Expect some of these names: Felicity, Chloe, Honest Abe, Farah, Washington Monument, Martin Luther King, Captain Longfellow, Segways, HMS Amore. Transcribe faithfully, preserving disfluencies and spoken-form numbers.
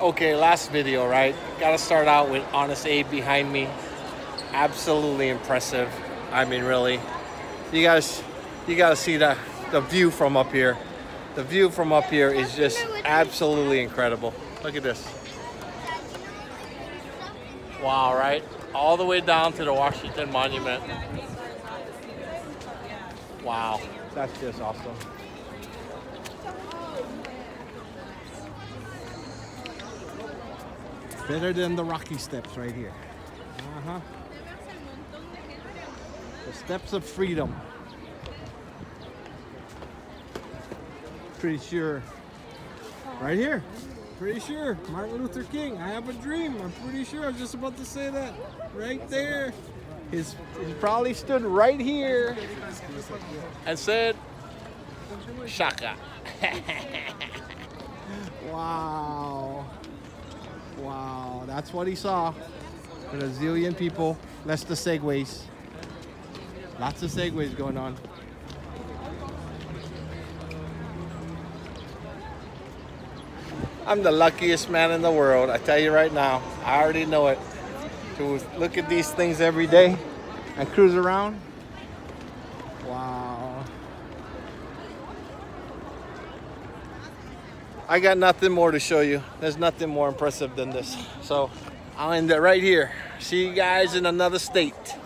Okay, last video, right? Gotta start out with Honest Abe behind me. Absolutely impressive. I mean, really. You guys, you gotta see the, the view from up here. The view from up here is just absolutely incredible. Look at this. Wow, right? All the way down to the Washington Monument. Wow, that's just awesome. Better than the Rocky Steps right here. Uh-huh. The Steps of Freedom. Pretty sure. Right here. Pretty sure. Martin Luther King. I have a dream. I'm pretty sure. I was just about to say that. Right there. He's, he probably stood right here and said, Shaka. Wow. Wow, that's what he saw. With a zillion people. That's the Segways. Lots of Segways going on. I'm the luckiest man in the world, I tell you right now. I already know it. To look at these things every day and cruise around. Wow. I got nothing more to show you. There's nothing more impressive than this. So I'll end it right here. See you guys in another state.